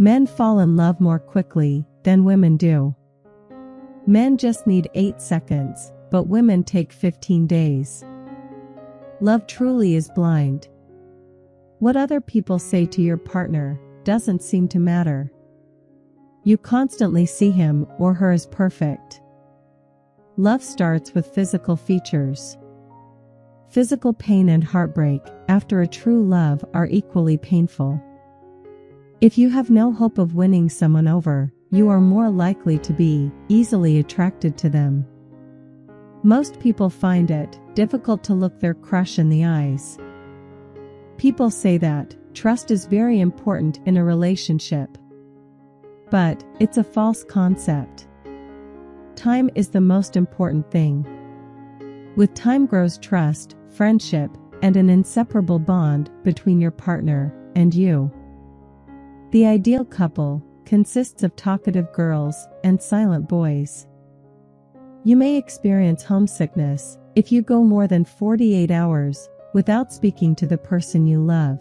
Men fall in love more quickly than women do. Men just need 8 seconds, but women take 15 days. Love truly is blind. What other people say to your partner doesn't seem to matter. You constantly see him or her as perfect. Love starts with physical features. Physical pain and heartbreak after a true love are equally painful. If you have no hope of winning someone over, you are more likely to be easily attracted to them. Most people find it difficult to look their crush in the eyes. People say that trust is very important in a relationship. But it's a false concept. Time is the most important thing. With time grows trust, friendship, and an inseparable bond between your partner and you. The ideal couple consists of talkative girls and silent boys. You may experience homesickness if you go more than 48 hours without speaking to the person you love.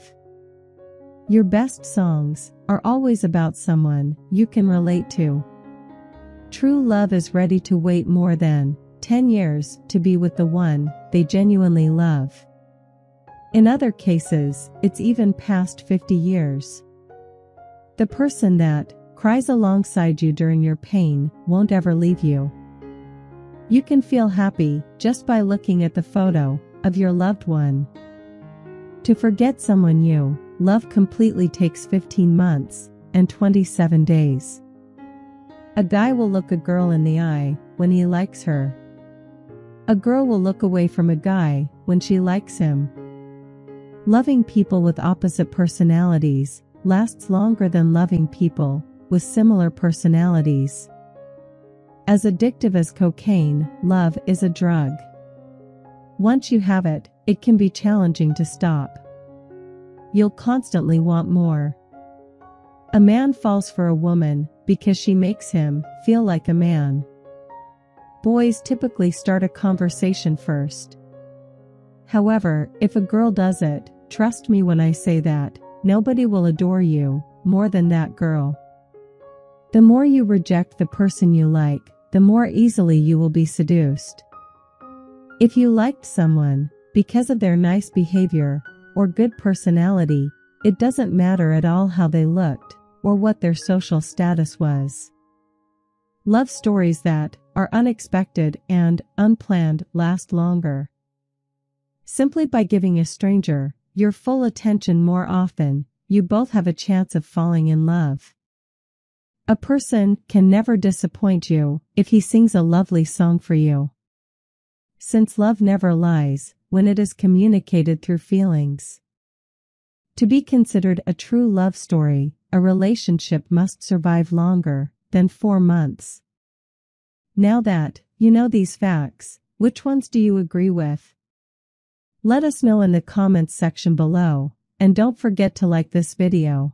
Your best songs are always about someone you can relate to. True love is ready to wait more than 10 years to be with the one they genuinely love. In other cases, it's even past 50 years. The person that cries alongside you during your pain won't ever leave you. You can feel happy just by looking at the photo of your loved one. To forget someone you love completely takes 15 months and 27 days. A guy will look a girl in the eye when he likes her. A girl will look away from a guy when she likes him. Loving people with opposite personalities lasts longer than loving people with similar personalities. As addictive as cocaine, love is a drug. Once you have it, it can be challenging to stop. You'll constantly want more. A man falls for a woman because she makes him feel like a man. Boys typically start a conversation first. However, if a girl does it, trust me when I say that, nobody will adore you more than that girl. The more you reject the person you like, the more easily you will be seduced. If you liked someone because of their nice behavior or good personality, it doesn't matter at all how they looked or what their social status was. Love stories that are unexpected and unplanned last longer. Simply by giving a stranger your full attention more often, you both have a chance of falling in love. A person can never disappoint you if he sings a lovely song for you. Since love never lies when it is communicated through feelings. To be considered a true love story, a relationship must survive longer than 4 months. Now that you know these facts, which ones do you agree with? Let us know in the comments section below, and don't forget to like this video.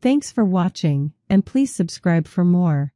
Thanks for watching, and please subscribe for more.